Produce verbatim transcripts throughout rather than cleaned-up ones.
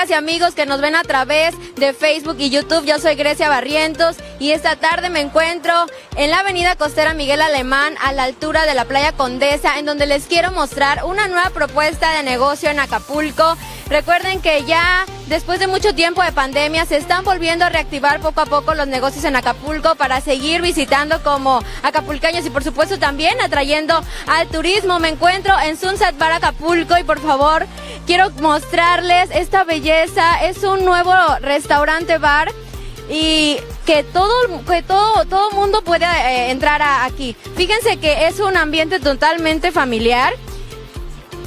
amigas y amigos que nos ven a través de Facebook y YouTube. Yo soy Grecia Barrientos y esta tarde me encuentro en la avenida Costera Miguel Alemán, a la altura de la playa Condesa, en donde les quiero mostrar una nueva propuesta de negocio en Acapulco. Recuerden que ya después de mucho tiempo de pandemia se están volviendo a reactivar poco a poco los negocios en Acapulco para seguir visitando como acapulcaños y por supuesto también atrayendo al turismo. Me encuentro en Sunset Bar Acapulco y por favor quiero mostrarles esta belleza. Es un nuevo restaurante bar y que todo que todo todo mundo puede eh, entrar a, aquí. Fíjense que es un ambiente totalmente familiar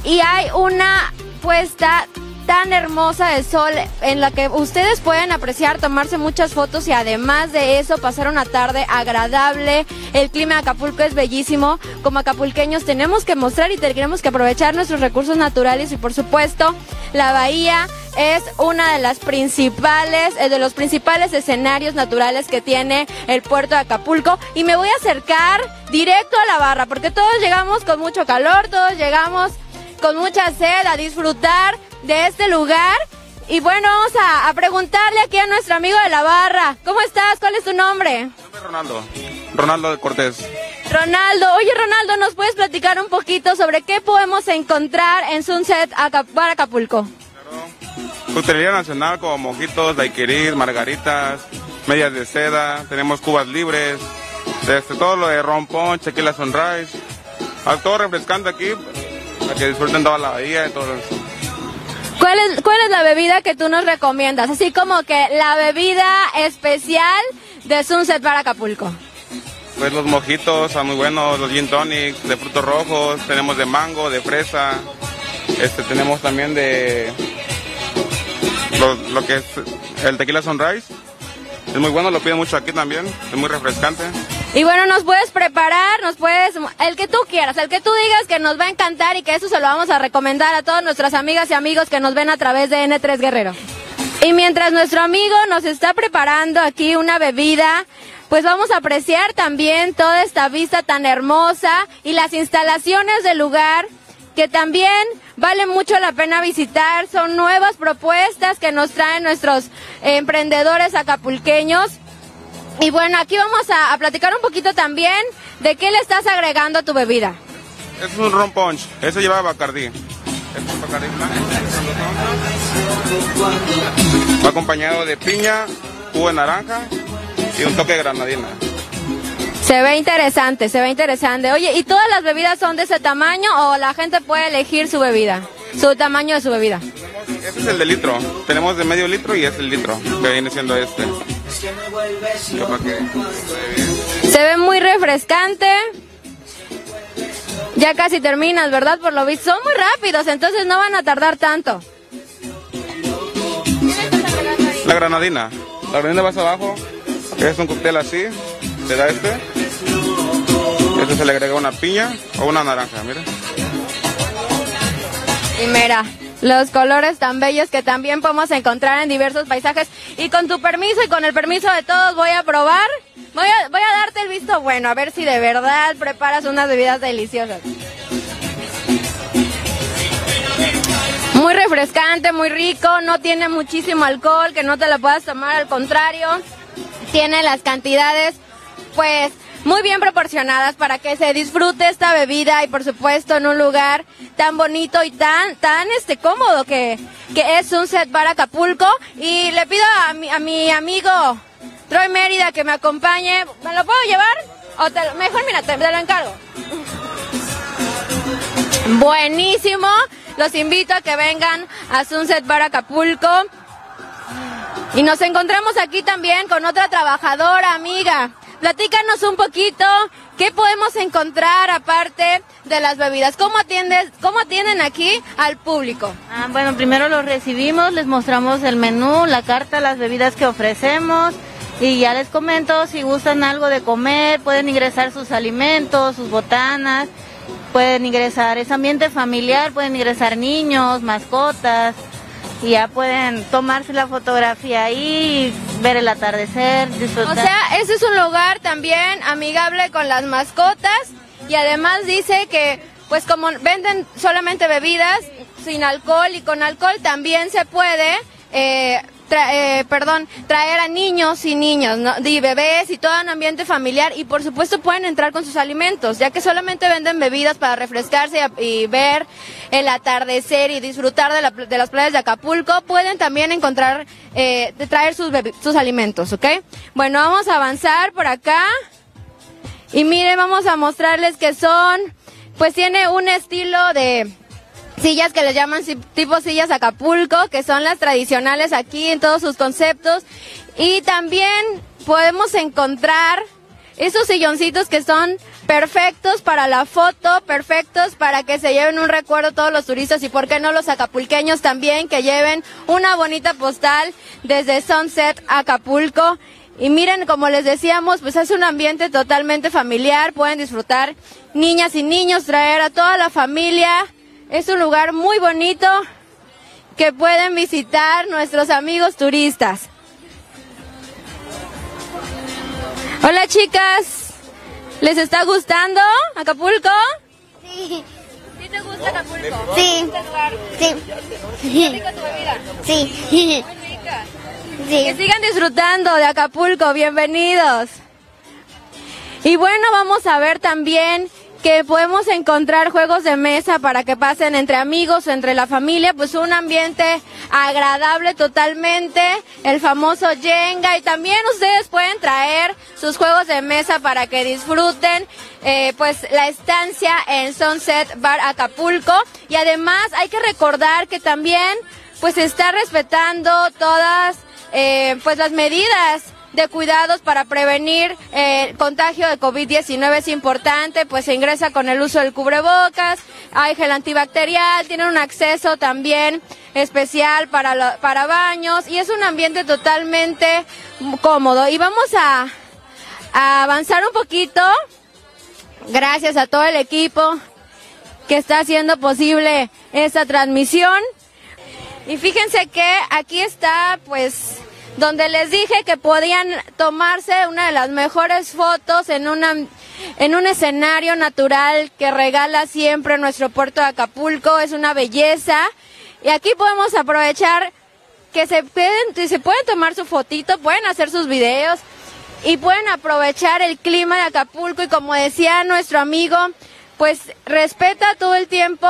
y hay una puesta tan hermosa de sol en la que ustedes pueden apreciar, tomarse muchas fotos y además de eso pasar una tarde agradable. El clima de Acapulco es bellísimo. Como acapulqueños tenemos que mostrar y tenemos que aprovechar nuestros recursos naturales y por supuesto la bahía es una de las principales, de los principales escenarios naturales que tiene el puerto de Acapulco. Y me voy a acercar directo a la barra porque todos llegamos con mucho calor, todos llegamos con mucha sed a disfrutar de este lugar. Y bueno, vamos a, a preguntarle aquí a nuestro amigo de la barra. ¿Cómo estás? ¿Cuál es tu nombre? Mi nombre es Ronaldo, Ronaldo de Cortés. Ronaldo, oye Ronaldo, ¿nos puedes platicar un poquito sobre qué podemos encontrar en Sunset Bar Acapulco? Claro. Cutelería nacional como mojitos, daiquiris, margaritas, medias de seda, tenemos cubas libres, este, todo lo de rompón, tequila sunrise, todo refrescante aquí, para que disfruten toda la bahía y todo eso. ¿Cuál es, ¿Cuál es la bebida que tú nos recomiendas? Así como que la bebida especial de Sunset Bar Acapulco. Pues los mojitos están muy buenos, los gin tonics de frutos rojos, tenemos de mango, de fresa, este, tenemos también de lo, lo que es el tequila sunrise. Es muy bueno, lo piden mucho aquí también, es muy refrescante. Y bueno, nos puedes preparar, nos puedes, el que tú quieras, el que tú digas que nos va a encantar y que eso se lo vamos a recomendar a todas nuestras amigas y amigos que nos ven a través de N tres Guerrero. Y mientras nuestro amigo nos está preparando aquí una bebida, pues vamos a apreciar también toda esta vista tan hermosa y las instalaciones del lugar, que también vale mucho la pena visitar. Son nuevas propuestas que nos traen nuestros emprendedores acapulqueños. Y bueno, aquí vamos a, a platicar un poquito también de qué le estás agregando a tu bebida. Es un ron punch, eso lleva Bacardí. Este es Bacardí blanco, va acompañado de piña, jugo de naranja y un toque de granadina. Se ve interesante, se ve interesante. Oye, ¿y todas las bebidas son de ese tamaño o la gente puede elegir su bebida, su tamaño de su bebida? Este es el de litro, tenemos de medio litro y es el litro que viene siendo este. Se ve muy refrescante. Ya casi terminas, ¿verdad? Por lo visto son muy rápidos, entonces no van a tardar tanto. La granadina, la granadina vas abajo, es un cóctel así, te da este. Este se le agrega una piña o una naranja, mira. Y mira, los colores tan bellos que también podemos encontrar en diversos paisajes. Y con tu permiso y con el permiso de todos voy a probar. Voy a, voy a darte el visto bueno, a ver si de verdad preparas unas bebidas deliciosas. Muy refrescante, muy rico, no tiene muchísimo alcohol, que no te la puedas tomar, al contrario. Tiene las cantidades, pues, muy bien proporcionadas para que se disfrute esta bebida y por supuesto en un lugar tan bonito y tan tan este cómodo que, que es Sunset Bar Acapulco. Y le pido a mi, a mi amigo Troy Mérida que me acompañe. ¿Me lo puedo llevar? O te, mejor mira, te, te lo encargo. Buenísimo, los invito a que vengan a Sunset Bar Acapulco. Y nos encontramos aquí también con otra trabajadora amiga. Platícanos un poquito, ¿qué podemos encontrar aparte de las bebidas? ¿Cómo atiendes, cómo atienden aquí al público? Ah, bueno, primero los recibimos, les mostramos el menú, la carta, las bebidas que ofrecemos y ya les comento, si gustan algo de comer, pueden ingresar sus alimentos, sus botanas, pueden ingresar, es ambiente familiar, pueden ingresar niños, mascotas. Y ya pueden tomarse la fotografía ahí, ver el atardecer, disfrutar. O sea, ese es un lugar también amigable con las mascotas y además dice que, pues como venden solamente bebidas sin alcohol y con alcohol también se puede eh, tra eh, perdón, traer a niños y niñas, ¿no?, y bebés y todo un ambiente familiar, y por supuesto pueden entrar con sus alimentos, ya que solamente venden bebidas para refrescarse y, y ver el atardecer y disfrutar de, la, de las playas de Acapulco. Pueden también encontrar, eh, traer sus, sus alimentos, ¿ok? Bueno, vamos a avanzar por acá. Y miren, vamos a mostrarles que son, pues tiene un estilo de sillas que les llaman tipo sillas Acapulco, que son las tradicionales aquí en todos sus conceptos. Y también podemos encontrar esos silloncitos que son perfectos para la foto, perfectos para que se lleven un recuerdo todos los turistas y por qué no los acapulqueños también, que lleven una bonita postal desde Sunset Acapulco. Y miren, como les decíamos, pues es un ambiente totalmente familiar, pueden disfrutar niñas y niños, traer a toda la familia. Es un lugar muy bonito que pueden visitar nuestros amigos turistas. Hola chicas, ¿les está gustando Acapulco? Sí. ¿Sí te gusta Acapulco? Sí. Sí. Sí. ¿Rica tu bebida? Sí. Muy rica. Sí. Que sigan disfrutando de Acapulco, bienvenidos. Y bueno, vamos a ver también que podemos encontrar juegos de mesa para que pasen entre amigos, entre la familia, pues un ambiente agradable totalmente, el famoso Jenga, y también ustedes pueden traer sus juegos de mesa para que disfruten eh, pues la estancia en Sunset Bar Acapulco. Y además hay que recordar que también pues se está respetando todas Eh, pues las medidas de cuidados para prevenir eh, el contagio de COVID diecinueve. Es importante, pues se ingresa con el uso del cubrebocas, hay gel antibacterial, tienen un acceso también especial para, lo, para baños, y es un ambiente totalmente cómodo. Y vamos a, a avanzar un poquito, gracias a todo el equipo que está haciendo posible esta transmisión. Y fíjense que aquí está, pues, donde les dije que podían tomarse una de las mejores fotos en una en un escenario natural que regala siempre nuestro puerto de Acapulco. Es una belleza. Y aquí podemos aprovechar que se pueden, se pueden tomar su fotito, pueden hacer sus videos y pueden aprovechar el clima de Acapulco. Y como decía nuestro amigo, pues respeta todo el tiempo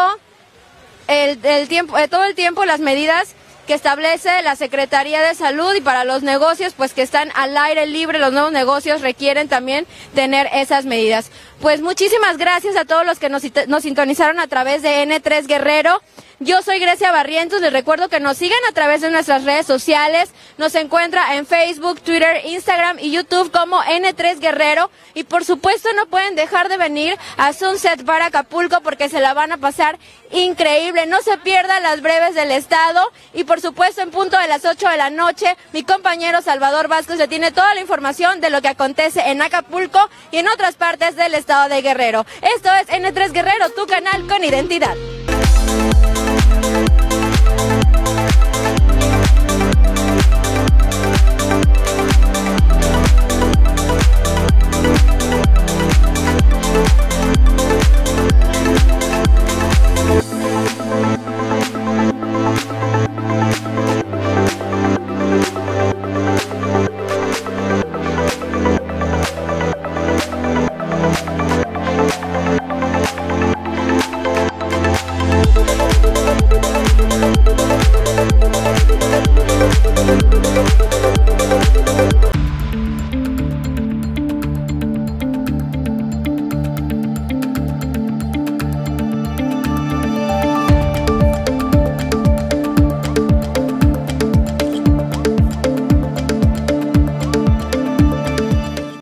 El, el tiempo, todo el tiempo las medidas que establece la Secretaría de Salud. Y para los negocios, pues que están al aire libre, los nuevos negocios requieren también tener esas medidas. Pues muchísimas gracias a todos los que nos, nos sintonizaron a través de N tres Guerrero. Yo soy Grecia Barrientos, les recuerdo que nos sigan a través de nuestras redes sociales. Nos encuentra en Facebook, Twitter, Instagram y YouTube como N tres Guerrero. Y por supuesto no pueden dejar de venir a Sunset Bar Acapulco porque se la van a pasar increíble. No se pierdan las breves del estado. Y por supuesto en punto de las ocho de la noche, mi compañero Salvador Vázquez le tiene toda la información de lo que acontece en Acapulco y en otras partes del estado de Guerrero. Esto es N tres Guerrero, tu canal con identidad. We'll be right back.